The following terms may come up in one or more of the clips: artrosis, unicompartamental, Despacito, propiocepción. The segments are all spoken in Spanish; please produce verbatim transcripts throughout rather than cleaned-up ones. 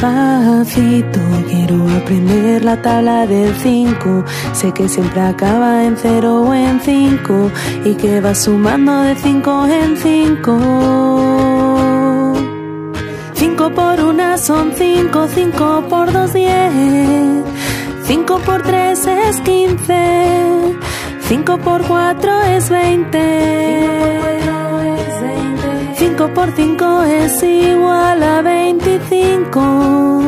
despacito. Quiero aprender la tabla del cinco. Sé que siempre acaba en cero o en cinco, y que va sumando de cinco en cinco. Cinco por una son cinco, cinco por dos diez, cinco por tres es quince, cinco por cuatro es veinte, cinco por cinco es igual a veinticinco,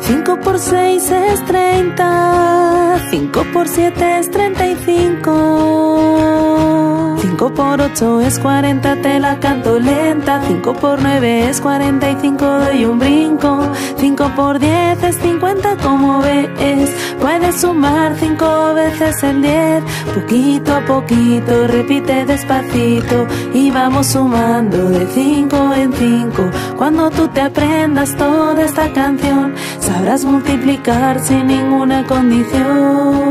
cinco por seis es treinta, cinco por siete es treinta y cinco, cinco por ocho es cuarenta, te la canto lenta, cinco por nueve es cuarenta y cinco, doy un brinco, cinco por diez es cincuenta, como ves, puedes sumar cinco veces el diez. Poquito a poquito repite despacito y vamos sumando de cinco en cinco. Cuando tú te aprendas toda esta canción, sabrás multiplicar sin ninguna condición.